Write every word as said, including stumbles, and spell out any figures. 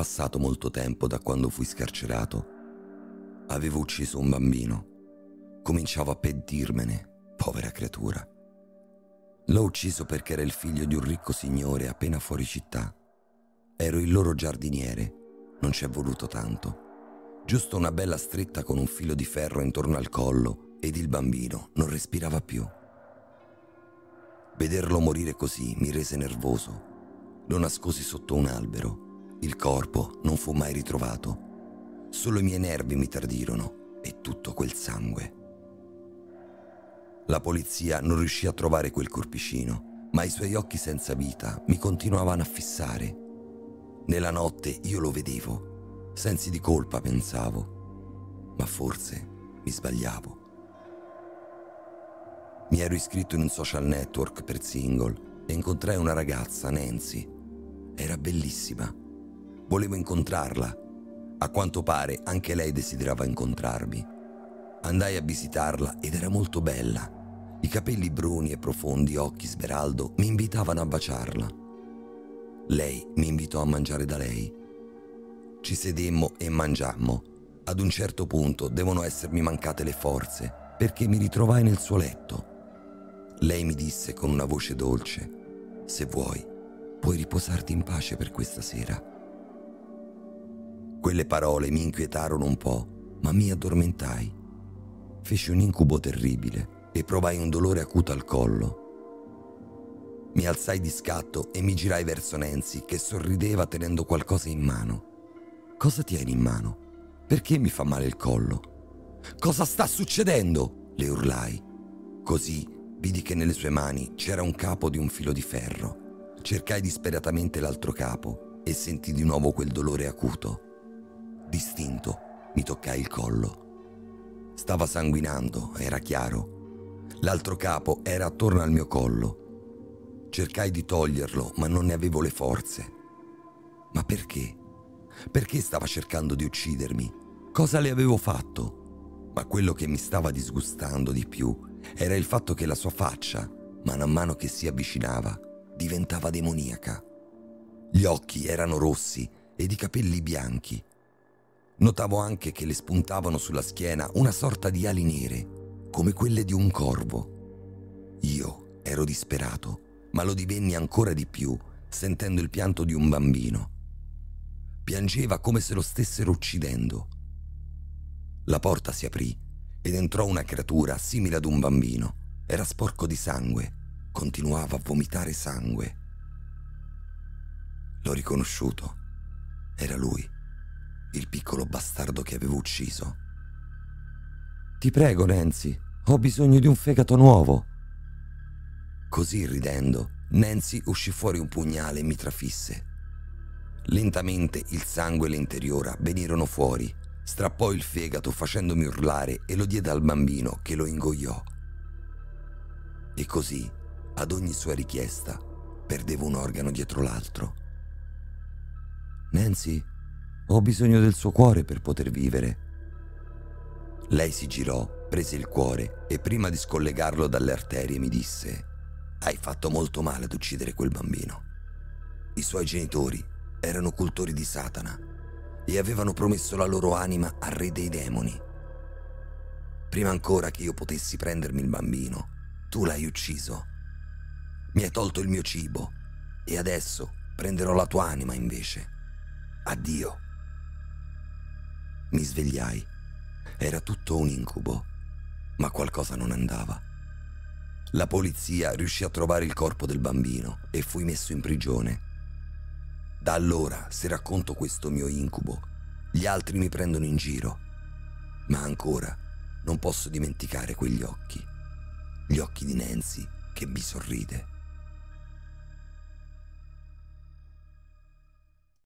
passato molto tempo da quando fui scarcerato. Avevo ucciso un bambino. Cominciavo a pentirmene, povera creatura. L'ho ucciso perché era il figlio di un ricco signore appena fuori città. Ero il loro giardiniere, non ci è voluto tanto. Giusto una bella stretta con un filo di ferro intorno al collo ed il bambino non respirava più. Vederlo morire così mi rese nervoso. Lo nascosi sotto un albero. Il corpo non fu mai ritrovato. Solo i miei nervi mi tardirono e tutto quel sangue. La polizia non riuscì a trovare quel corpicino, ma i suoi occhi senza vita mi continuavano a fissare. Nella notte io lo vedevo. Sensi di colpa, pensavo, ma forse mi sbagliavo. Mi ero iscritto in un social network per single e incontrai una ragazza, Nancy. Era bellissima. Volevo incontrarla. A quanto pare anche lei desiderava incontrarmi. Andai a visitarla ed era molto bella. I capelli bruni e profondi occhi smeraldo mi invitavano a baciarla. Lei mi invitò a mangiare da lei. Ci sedemmo e mangiammo. Ad un certo punto devono essermi mancate le forze perché mi ritrovai nel suo letto. Lei mi disse con una voce dolce: se vuoi puoi riposarti in pace per questa sera. Quelle parole mi inquietarono un po', ma mi addormentai. Feci un incubo terribile e provai un dolore acuto al collo. Mi alzai di scatto e mi girai verso Nancy, che sorrideva tenendo qualcosa in mano. «Cosa tieni in mano? Perché mi fa male il collo?» «Cosa sta succedendo?» le urlai. Così vidi che nelle sue mani c'era un capo di un filo di ferro. Cercai disperatamente l'altro capo e sentii di nuovo quel dolore acuto. Distinto, mi toccai il collo. Stava sanguinando, era chiaro. L'altro capo era attorno al mio collo. Cercai di toglierlo, ma non ne avevo le forze. «Ma perché?» Perché stava cercando di uccidermi? Cosa le avevo fatto? Ma quello che mi stava disgustando di più era il fatto che la sua faccia, man mano che si avvicinava, diventava demoniaca. Gli occhi erano rossi ed i capelli bianchi. Notavo anche che le spuntavano sulla schiena una sorta di ali nere, come quelle di un corvo. Io ero disperato, ma lo divenni ancora di più sentendo il pianto di un bambino. Piangeva come se lo stessero uccidendo. La porta si aprì ed entrò una creatura simile ad un bambino. Era sporco di sangue. Continuava a vomitare sangue. L'ho riconosciuto. Era lui, il piccolo bastardo che avevo ucciso. «Ti prego, Nancy, ho bisogno di un fegato nuovo». Così, ridendo, Nancy uscì fuori un pugnale e mi trafisse. Lentamente il sangue e l'interiora venirono fuori, strappò il fegato facendomi urlare e lo diede al bambino che lo ingoiò. E così, ad ogni sua richiesta, perdevo un organo dietro l'altro. «Nancy, ho bisogno del suo cuore per poter vivere». Lei si girò, prese il cuore e prima di scollegarlo dalle arterie mi disse: «Hai fatto molto male ad uccidere quel bambino». I suoi genitori erano cultori di Satana e avevano promesso la loro anima al re dei demoni. Prima ancora che io potessi prendermi il bambino, tu l'hai ucciso. Mi hai tolto il mio cibo e adesso prenderò la tua anima invece. Addio. Mi svegliai. Era tutto un incubo, ma qualcosa non andava. La polizia riuscì a trovare il corpo del bambino e fui messo in prigione. Da allora, se racconto questo mio incubo, gli altri mi prendono in giro, ma ancora non posso dimenticare quegli occhi, gli occhi di Nancy che mi sorride.